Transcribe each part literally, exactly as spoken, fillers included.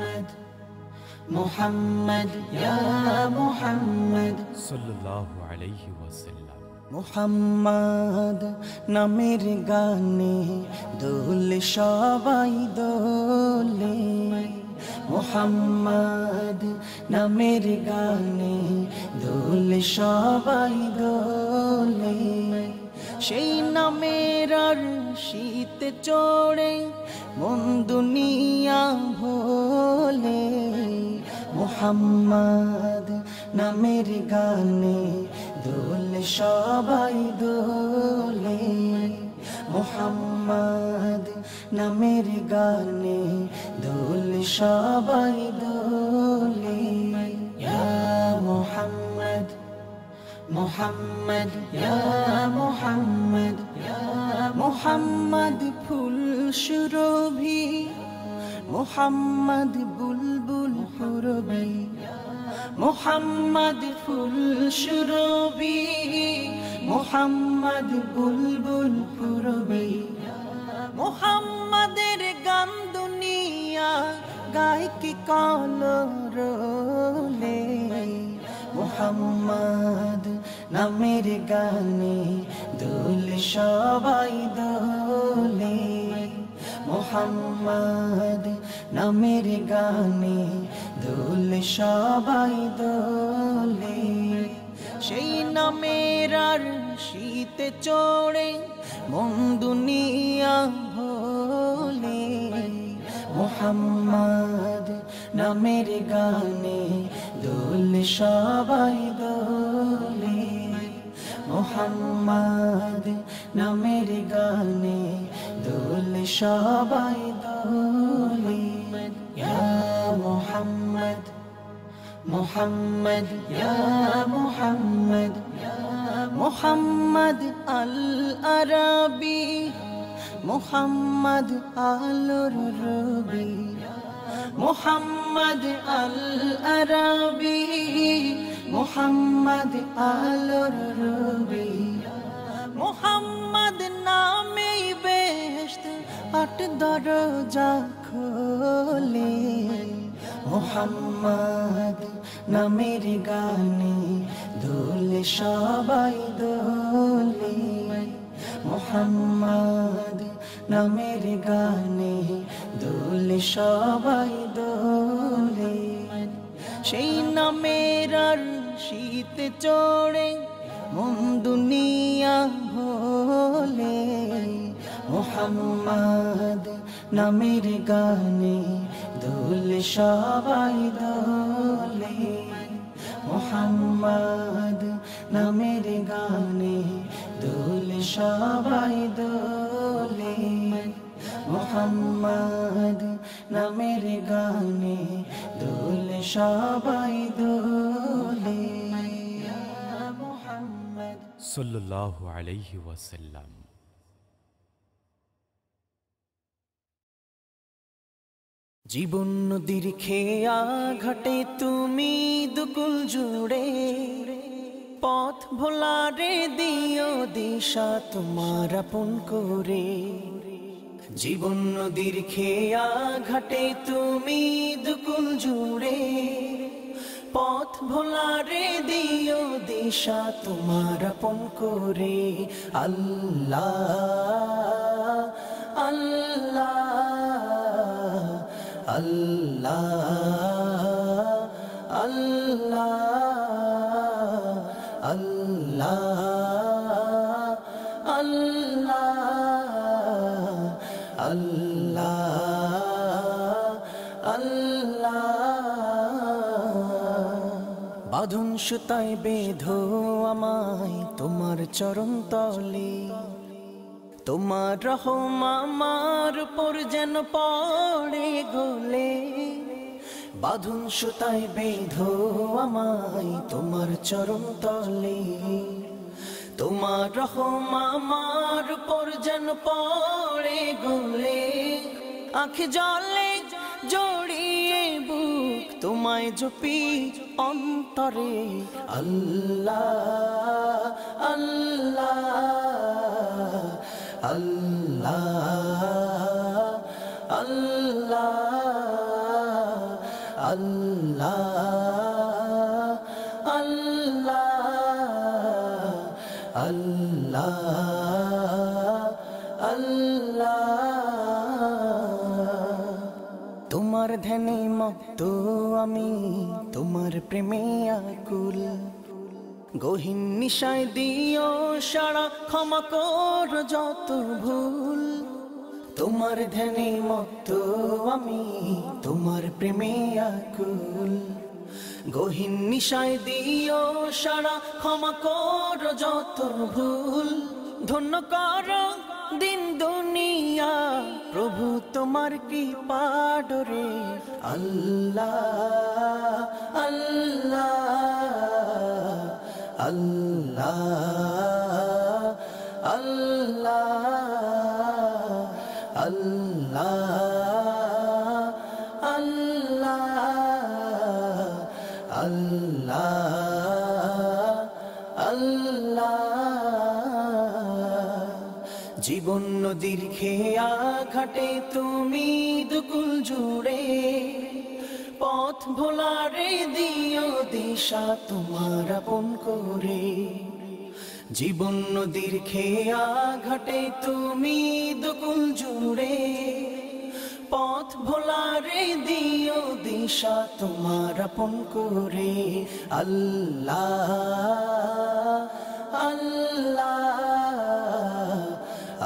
محمد محمد يا محمد صلى الله عليه وسلم محمد নামের গানে দোলে সবাই দোলে মোহাম্মদ নামের গানে দোলে সবাই দোলে সেই নামের আর শীত চড়ে মন দুনিয়া ভোলে মোহাম্মদ নামের গানে দোলে সবাই দোলে মোহাম্মদ নামের গানে দোলে সবাই দোলে ইয়া মোহাম্মদ মোহাম্মদ ইয়া মোহাম্মদ ইয়া মোহাম্মদ ফুল সুরভি মোহাম্মদ বুলবুল সুরভি মোহাম্মদ ফুল সুরভি মোহাম্মদ বুলবুল সুরভি মোহাম্মদের গান দুনিয়া গায় কি কলরোলে মোহাম্মদ নামের গানে দোলে সবাই দোলে মোহাম্মদ নামের গানে দোলে সবাই দোলে সেই নামের আর শীত চড়ে মন দুনিয়া ভোলে মোহাম্মদ নামের গানে দোলে সবাই দোলে মোহাম্মদ নামের গানে দোলে সবাই দোলে ইয়া মোহাম্মদ মোহাম্মদ ইয়া মোহাম্মদ মোহাম্মদ আল আরাবি মোহাম্মদ আলোর রবি মোহাম্মদ আল আরাবি মোহাম্মদ আলোর রবি মোহাম্মদ নামে বেহেশত আট দরজা খোলে মোহাম্মদ নামের গানে দোলে সবাই দোলে মোহাম্মদ নামের গানে দোলে সবাই দোলে সেই নামের আর শীত চড়ে মন দুনিয়া ভোলে মোহাম্মদ নামের গানে দোলে সবাই দোলে মোহাম্মদ নামের গানে দোলে সবাই দোলে মোহাম্মদ নামের গানে দোলে সবাই দোলে মোহাম্মদ সাল্লাল্লাহু আলাইহি ওয়াসাল্লাম। জীবন নদীর খেয়া ঘাটে তুমি দুকুল জুড়ে পথ ভোলারে দিও দিশা তোমার আপন করে। জীবন নদীর খেয়া ঘাটে তুমি দুকুল জুড়ে পথ ভোলারে দিও দিশা তোমার আপন করে। আল্লাহ আল্লাহ আল্লাহ আল্লাহ আল্লাহ আল্লাহ আল্লাহ আল্লাহ। বাঁধন সুতায় বেঁধো আমায় তোমার চরণ তলে, তোমার রহম আমার উপর যেন পড়ে গলে। বাঁধন সুতায় বেঁধো আমায় তোমার চরণ তলে, তোমার রহম আমার উপর যেন পড়ে গলে। আঁখি জলে জড়িয়ে বুক তোমায় জপি অন্তরে। আল্লাহ আল্লাহ Allah Allah Allah, Allah, Allah, Allah. Tumar dhane mokto ami, tumar preme akul. Gohin nishay diyo shara khama kor joto bhul. তোমার ধ্যানে মত্ত আমি তোমার প্রেমে আকুল গহীন নিশায় দিও সারা ক্ষমা কর যত ভুল ধন্য কর দিন দুনিয়া প্রভু তোমার কৃপা ডরে আল্লাহ আল্লাহ আল্লাহ আল্লাহ Allah, Allah, Allah, Allah. জীবন নদীর খেয়া ঘাটে তুমি দুকুল জুড়ে পথ ভোলারে দিও দিশা তোমার আপন করে জীবন নদীর খেয়া ঘাটে তুমি দুকুল জুড়ে পথ ভোলারে দিও দিশা তোমার আপন করে আল্লাহ আল্লাহ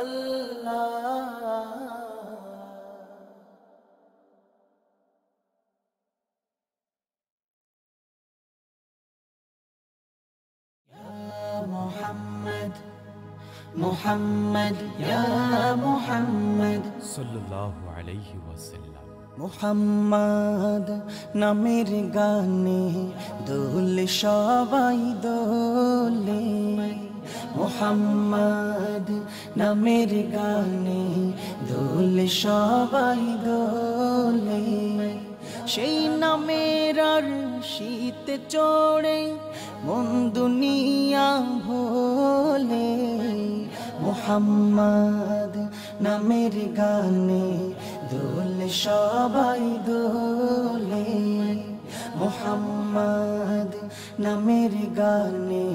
Allah. Ya Muhammad, Muhammad, Ya Muhammad, Sallallahu Alaihi Wasallam. Muhammad namer gaane dole shobai dole Muhammad namer gaane dole shobai dole shei namer arshite chore mon duniya bhole Muhammad namer gaane dole shobai dole Muhammad namer gaane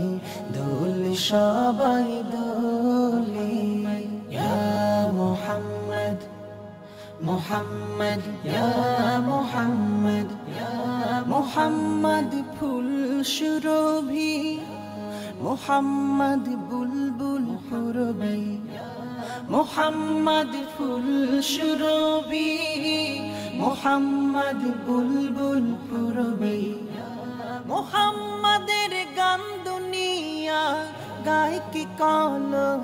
dole shobai dole ya Muhammad Muhammad ya Muhammad ya Muhammad phul shurobhi Muhammad bulbul khurbi Muhammad ful shurobi Muhammad bulbul purbi Muhammad er gan duniya gaay ki kalor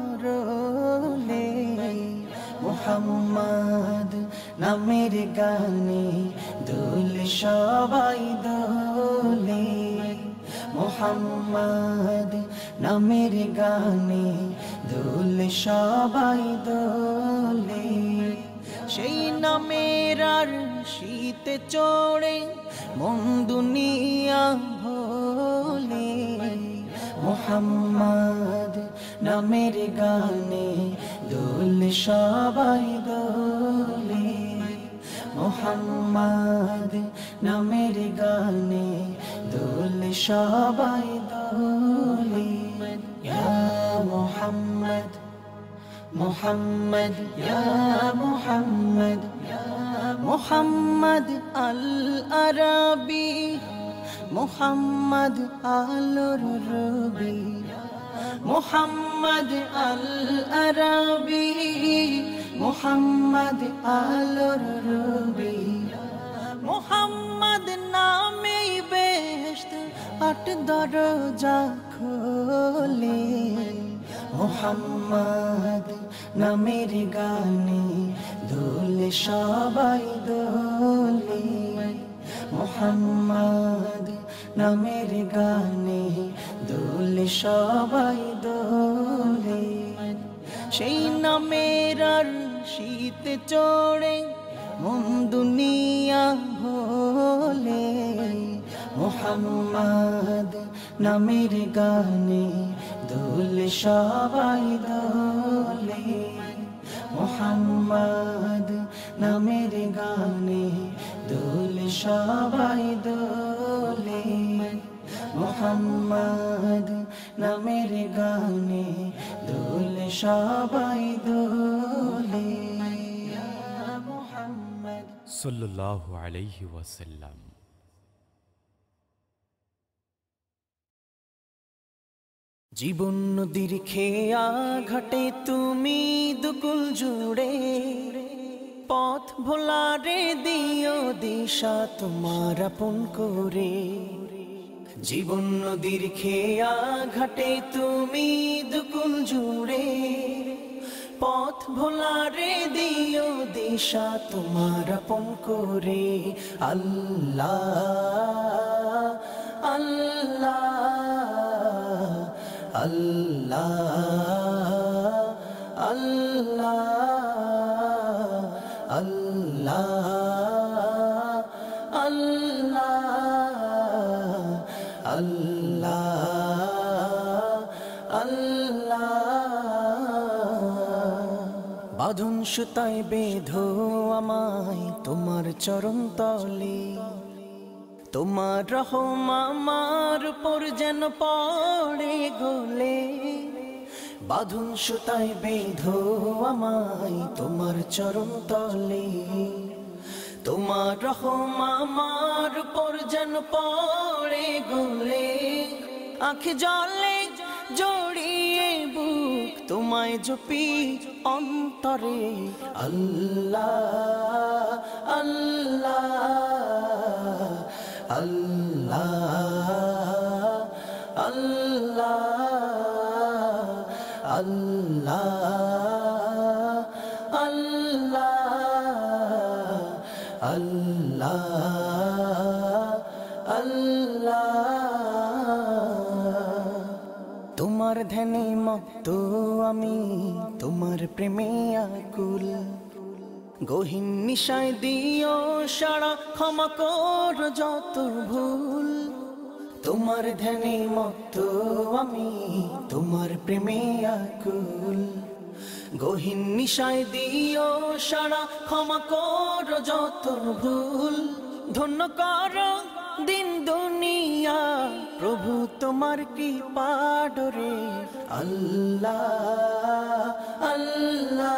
le Muhammad namer gaane dol shobai dole Muhammad namer gaane dole shobai dole shei namer arshite chore mon duniya bhole Muhammad namer gaane dole shobai dole Muhammad namer gaane dole shobai dole ya Muhammad Muhammad ya Muhammad ya Muhammad al-Arabi Muhammad al-Rubi Muhammad al-Arabi Muhammad al-Rubi Muhammad naame behesht at darja khole Muhammad namer gaane dole shobai dole Muhammad namer gaane dole shobai dole shei namer arshite chore মন দুনিয়া ভোলে মোহাম্মদ নামের গানে দোলে সবাই দোলে মোহাম্মদ নামের গানে দোলে সবাই দোলে মোহাম্মদ নামের গানে দোলে সবাই দোলে মোহাম্মদ সাল্লাল্লাহু আলাইহি ওয়াসাল্লাম। জীবন নদীর খেয়া ঘাটে তুমি দুকুল জুড়ে পথ ভোলারে দিও দিশা তোমার আপন করে। জীবন নদীর খেয়া ঘাটে তুমি দুকুল জুড়ে পথ ভোলারে দিও দিশা তোমার আপন করে। আল্লাহ আল্লাহ Allah Allah Allah Allah Allah Allah বাঁধন সুতায় বেঁধো আমায় তোমার চরণ তলে, তোমার রহম আমার উপর যেন পড়ে গলে। বাঁধন সুতায় বেঁধো আমায় তোমার চরণ তলে, তোমার রহম আমার উপর যেন পড়ে গলে। আঁখি জলে জড়িয়ে বুক তোমায় জপি অন্তরে। আল্লাহ আল্লাহ Allah Allah Allah Allah Allah Allah Tumar dhane motto ami tumar preme akul গহীন নিশায় দিও সারা ক্ষমা কর যত ভুল। তোমার ধ্যানে মত্ত আমি তোমার প্রেমে আকুল, গহীন নিশায় দিও সারা ক্ষমা কর যত ভুল। ধন্য কর দিন দুনিয়া প্রভু তোমার কৃপা ডরে। আল্লাহ আল্লাহ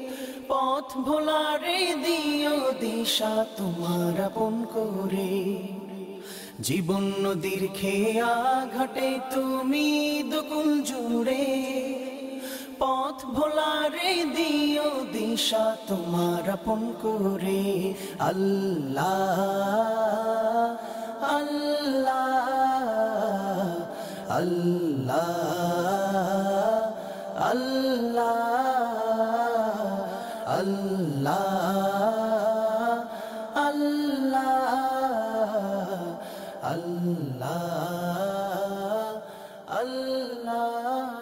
পথ ভোলারে দিও দিশা তোমার আপন করে। জীবন নদীর খেয়া ঘাটে তুমি দুকুল জুড়ে পথ ভোলারে দিও দিশা তোমার আপন করে। আল্লাহ আল্লাহ আল্লাহ আল্লাহ Allah Allah Allah Allah